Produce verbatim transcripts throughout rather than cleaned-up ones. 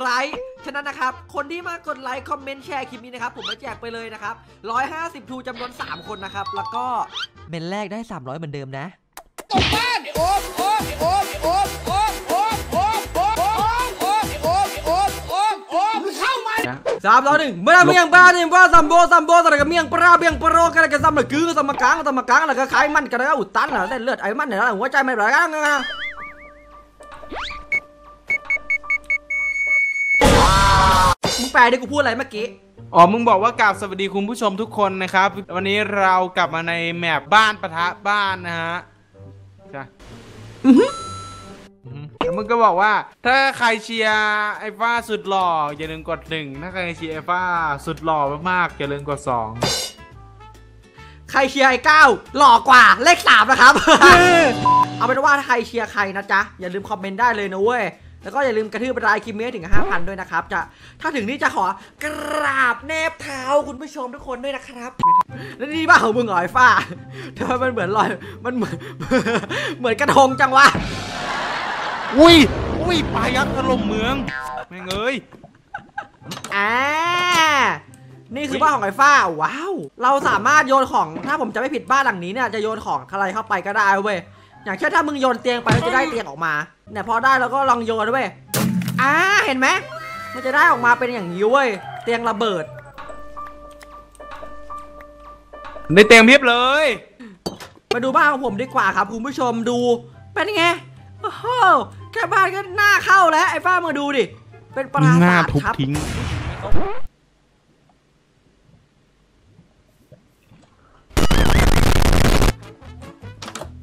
ไลค์ฉะนั้นนะครับคนที่มากดไลค์คอมเมนต์แชร์คลิปนี้นะครับผมจะแจกไปเลยนะครับหนึ่งร้อยห้าสิบทูจำนวนสามคนนะครับแล้วก็เมนแรกได้สามร้อยเหมือนเดิมนะตบบ้านโอ๊บโอ๊บโอ๊บโอ๊บโอ๊บโอ๊บโอ๊บโอ๊บโอ๊บโอ๊บโอ๊บโอ๊บโอ๊บโอ๊บเข้ามาสามร้อยหนึ่งเมื่อเมียงปลาเนี่ยว่าซัมโบซัมโบแต่กับเมียงปลาเมียงปลาโรกันเลยกับซัมเลยกือซัมมะกังซัมมะกังแล้วก็ขายมันกันแล้วอุดตันแล้วได้เลือดไอ้มันเนี่ยแล้วหัวใจไม่ไหลกันมึงแปลดิกูพูดอะไรเมื่อกี้อ๋อมึงบอกว่ากราบสวัสดีคุณผู้ชมทุกคนนะครับวันนี้เรากลับมาในแมปบ้านปะทะบ้านนะฮะใช่แล้วมึงก็บอกว่าถ้าใครเชียร์ไอ้ฟ้าสุดหล่ออย่าลืมกดหนึ่งถ้าใครเชียร์ไอ้ฟ้าสุดหล่อมากๆอย่าลืมกดสองใครเชียร์ไอ้เก้าหล่อกว่าเลขสามนะครับ เอาเป็นว่าใครเชียร์ใครนะจ๊ะอย่าลืมคอมเมนต์ได้เลยนะเว้ยแล้วก็อย่าลืมกระทืบรายคลิปนี้ถึง ห้าพัน ด้วยนะครับจะถ้าถึงนี่จะขอกราบแนบเท้าคุณผู้ชมทุกคนด้วยนะครับแล้วนี่บ้าของมึงเหรอไอ้ฟ้าทำไมมันเหมือนลอยมันเหมือนเหมือนกระทงจังวะอุ้ยอุ้ยปลายักษ์ถล่มเมืองแม่งเอ้ยอ่านี่คือบ้านของไอ้ฟ้าว้าวเราสามารถโยนของถ้าผมจะไม่ผิดบ้านหลังนี้เนี่ยจะโยนของอะไรเข้าไปก็ได้เว้ยอย่างเช่นถ้ามึงโยนเตียงไปมันจะได้เตียงออกมาเนี่ยพอได้แล้วก็ลองโยนด้วยอ่าเห็นไหมมันจะได้ออกมาเป็นอย่างนี้เว้ยเตียงระเบิดในเตียงเพียบเลยมาดูบ้านของผมดีกว่าครับคุณผู้ชมดูเป็นไงโอ้โหแค่บ้านก็หน้าเข้าแล้วไอ้ฟ้ามาดูดิเป็นปราสาทครับ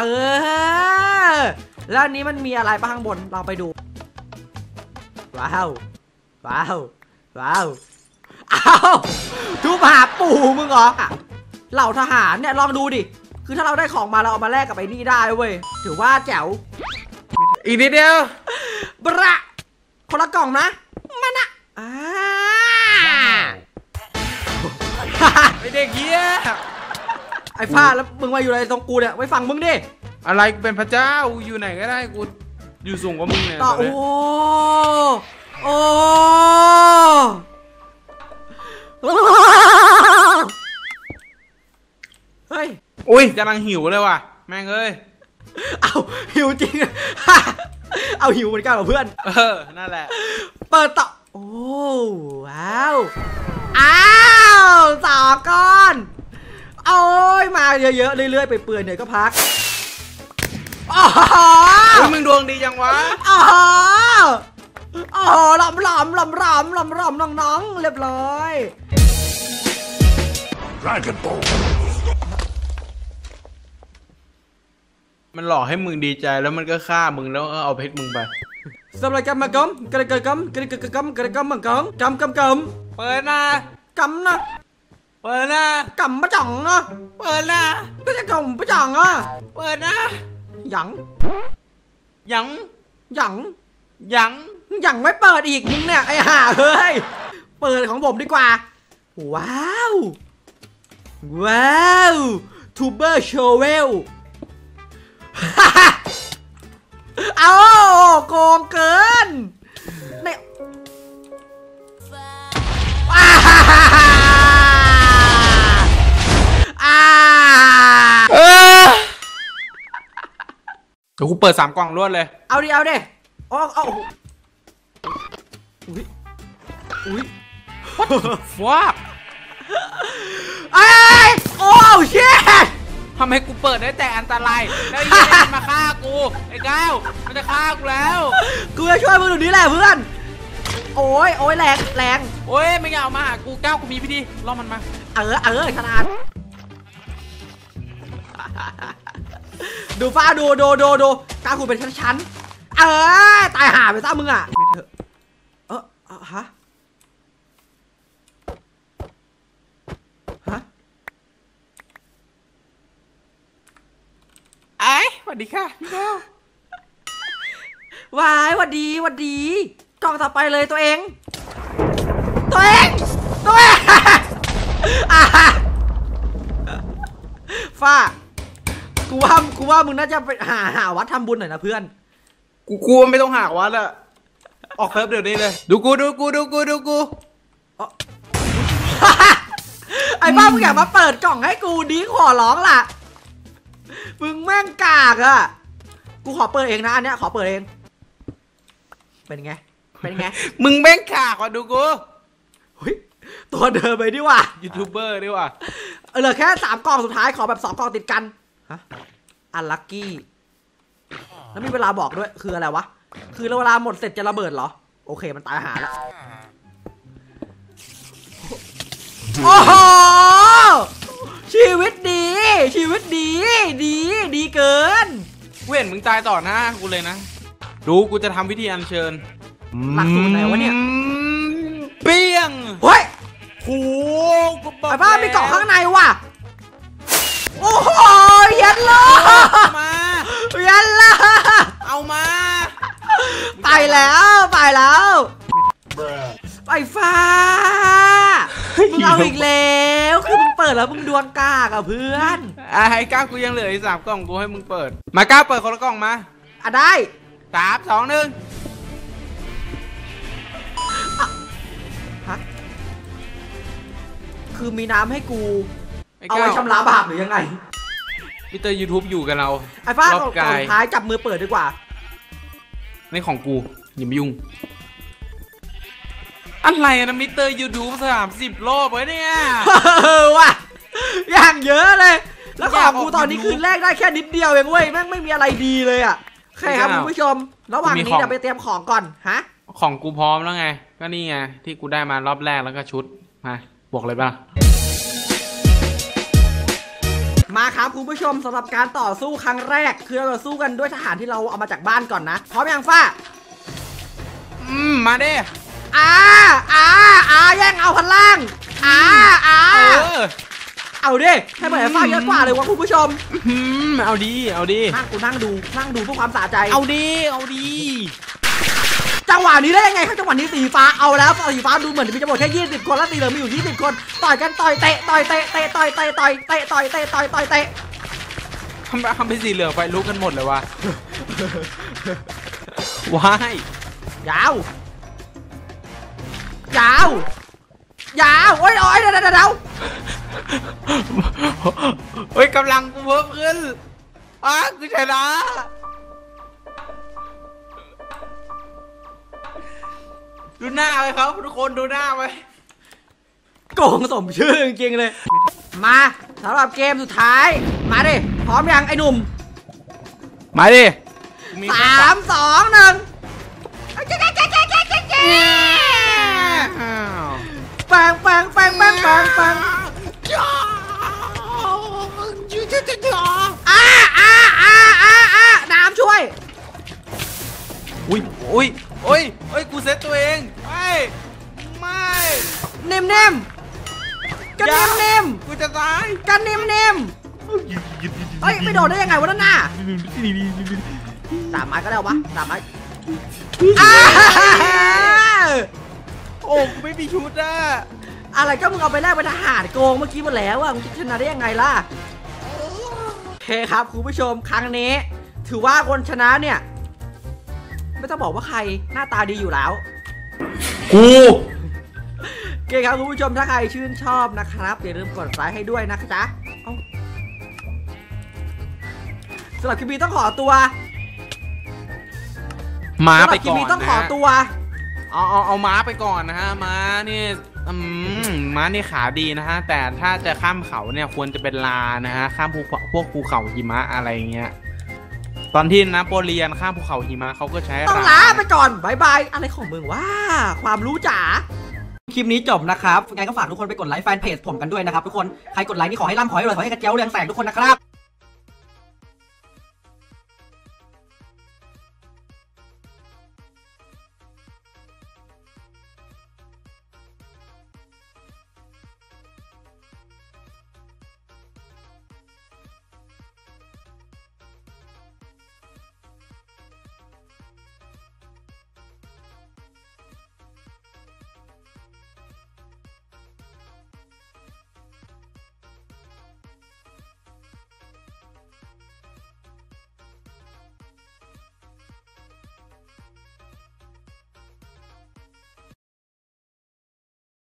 เออแล้วอันนี้มันมีอะไรบ้างบนเราไปดูว้าวว้าวว้าวเอาทุบหาปู่มึงเหรอเหล่าทหารเนี่ยลองดูดิคือถ้าเราได้ของมาเราเอามาแลกกับไอ้นี่ได้เว้ยถือว่าแจ๋วอีกนิดเดียวบระคนละกล่องนะมันอะอ่าไอเด็กเหี้ยไอ้ฟ้าแล้วมึงมาอยู่อะไรตรงกูเนี่ยไว้ฟังมึงดิอะไรเป็นพระเจ้าอยู่ไหนก็ได้กูอยู่สูงกว่ามึงเนี่ยต่อโอ้โอ้เฮ้ยอุ้ยกำลังหิวเลยว่ะแม่งเอ้ยเอาหิวจริงเอาหิวเหมือนกันเหรอเพื่อนเออนั่นแหละเปิดต่อโอ้ว้าวอ้าวสองก้อนโอ้ยมาเยอะๆเรื่อยๆไปเปื่อยเหนื่อยก็พักโอ้โหมึงดวงดีจังวะโอ้โหโอ้โหหลอมหลอมหลอมหลอมหลอมหลอมน้องๆเรียบร้อยมันหลอกให้มึงดีใจแล้วมันก็ฆ่ามึงแล้วเอาเพชรมึงไปสำหรับกำมะกำกระกำกำกระกำกำกระกำมังกำกำกำกำเปิดนะกำนะเปิดนะกำปะจ่องนะเปิดนะก็จะกำปะจ่องนะเปิดนะหยั่งหยั่งหยั่งหยั่งหยั่งไม่เปิดอีกมึงเนี่ยไอ้ห่าเฮ้ยเปิดของผมดีกว่าว้าวว้าวทูเบอร์โชเวลเอาโกงเกินในเดี๋ยวกูเปิดสามกล่องรวดเลยเอาดิเอาดิอ๋อเอาอุ้ยอุ้ยว้าไอ้โอ้เชี่ยทำให้กูเปิดได้แต่อันตรายแล้วไอ้เจ้ามาฆ่ากูไอ้เก้ามันจะฆ่ากูแล้วกูจะช่วยมึงตรงนี้แหละเพื่อนโอ้ยโอ้ยแรงแรงโอ้ยไม่เอามากูเก้ากูมีพี่ดีล่อมันมาเออเออขนาดดูฟ้าดูดูดูดูกาคูเป็นชั้นๆเออตายหาไปซะมึงอ่ะเออฮะฮะไอ้สวัสดีค่ะพี่ดาววายหวัดดีหวัดดีกล่องต่อไปเลยตัวเองตัวเองตัวเองฟ้ากูว่ากูว่ามึงน่าจะไปหาหาวัดทำบุญหน่อยนะเพื่อนกูกลัวไม่ต้องหาวัดอะ ออกเซิร์ฟเดี๋ยวนี้เลยดูกูดูกูดูกูดูกูไอ้บ้ามึงอยากมาเปิดกล่องให้กูดีขอร้องล่ะมึงแม่งกากอ่ะกูขอเปิดเองนะอันเนี้ยขอเปิดเองเป็นไงเป็นไงมึงแม่งกากอ่ะดูกูตัวเดิมไปดิว่ะยูทูบเบอร์ดิว่ะเหลือแค่สามกล่องสุดท้ายขอแบบสองกล่องติดกันฮะอัลลัคกี้แล้วมีเวลาบอกด้วยคืออะไรวะคือเวลาหมดเสร็จจะระเบิดเหรอโอเคมันตายหาแล้วโอ้โหชีวิตดีชีวิตดีดีดีเกินเว้นมึงตายต่อหน้ากูเลยนะดูกูจะทำวิธีอัญเชิญหลักสูตรไหนวะเนี่ยเปี้ยงเฮ้ยโอ้โหกูบอกไอ้บ้ามีเกาะข้างในว่ะโอ้โหยันล่ะมายันล่ะเอามาไปแล้วไปแล้วไปฟ้ามึงเอาอีกแล้วคือมึงเปิดแล้วมึงดวลกล้ากับเพื่อนไอ้กล้ากูยังเหลืออีกสามกล่องกูให้มึงเปิดมากล้าเปิดคนละกล่องมาอ่ะได้สามสองหนึ่งฮะคือมีน้ำให้กูเอาไว้ชำระบาปหรือยังไงมิสเตอร์ยูทูบอยู่กับเราไอ้ฟ้าตอนท้ายจับมือเปิดดีกว่าในของกูอย่ามายุ่งอะไรนะมิสเตอร์ยูทูบสามสิบรอบไว้เนี่ยว่ะอย่างเยอะเลยแล้วของกูตอนนี้คืนแรกได้แค่นิดเดียวเองเว้ยแม่งไม่มีอะไรดีเลยอ่ะใครครับคุณผู้ชมระหว่างนี้เดี๋ยวไปเตรียมของก่อนฮะของกูพร้อมแล้วไงก็นี่ไงที่กูได้มารอบแรกแล้วก็ชุดมาบวกเลยป่ะมาครับคุณผู้ชมสำหรับการต่อสู้ครั้งแรกคือเราสู้กันด้วยทหารที่เราเอามาจากบ้านก่อนนะพร้อมยังฟ้าอืมมาดิอาอาอาแย่งเอาพลังอาอาเอาดิให้เหมือนฟ้าเยอะกว่าเลยวะคุณผู้ชมเอาดีเอาดีนั่งกูนั่งดูนั่งดูเพื่อความสะใจเอาดีเอาดีจังหวะนี้ได้ยังไงครับจังหวะนี้สีฟ้าเอาแล้วสีฟ้าดูเหมือนมีจำนวนแค่ยี่สิบคนแล้วสีเหลืองมีอยู่ยี่สิบคนต่อยกันต่อยเตะต่อยเตะเตะต่อยเตะต่อยเตะต่อยเตะต่อยต่อยเตะทำทำเป็นสีเหลืองไปลุกกันหมดเลยวะว้ายยาวยาวยาวโอ้ยโอ้ยเดาเดาเดาโอ้ยกำลังกูเพิ่มขึ้นอ้ากูชนะดูหน้าไว้ครับทุกคนดูหน้าไว้โกงสมชื่อจริงๆเลยมาสำหรับเกมสุดท้ายมาดิพร้อมยังไอ้หนุ่มมาดิสามสองหนึ่งปังปังปังปังปังปังอาอาอาอาอาน้ำช่วยอุ้ยอุ้ยโอ้ยโอ้ยกูเซตตัวเองไม่ไม่เนมเนมกันเนมเนมกูจะตายกันเนมเนมเฮ้ยไม่โดนได้ยังไงวะนั่นน่ะสามไม้ก็ได้วะสามไม้โอ้กูไม่มีชุดอะอะไรก็มึงเอาไปแลกเป็นทหารโกงเมื่อกี้หมดแล้วอะมึงชนะได้ยังไงล่ะโอเคครับคุณผู้ชมครั้งนี้ถือว่าคนชนะเนี่ยไม่ต้องบอกว่าใครหน้าตาดีอยู่แล้วกูเก่งครับคุณผู้ชมถ้าใครชื่นชอบนะครับอย่าลืมกดไลค์ให้ด้วยนะจ๊ะสำหรับคลิปนี้ต้องขอตัวม้าไปก่อนนะคลิปนี้ต้องขอตัวเอาเอาเอาม้าไปก่อนนะฮะม้านี่ม้านี่ขาดีนะฮะแต่ถ้าจะข้ามเขาเนี่ยควรจะเป็นลานะฮะข้ามภูพวกภูเขาหิมะอะไรอย่างเงี้ยตอนที่นะโปเลียนข้ามภูเขาหิมะเขาก็ใช้ต้องลาไปก่อนบายบายอะไรของมึงว่าความรู้จ๋าคลิปนี้จบนะครับงั้นก็ฝากทุกคนไปกดไลค์แฟนเพจผมกันด้วยนะครับทุกคนใครกดไลค์นี่ขอให้ร่ำขอให้รวยขอให้กระเจ้าเรืองแสงทุกคนนะครับ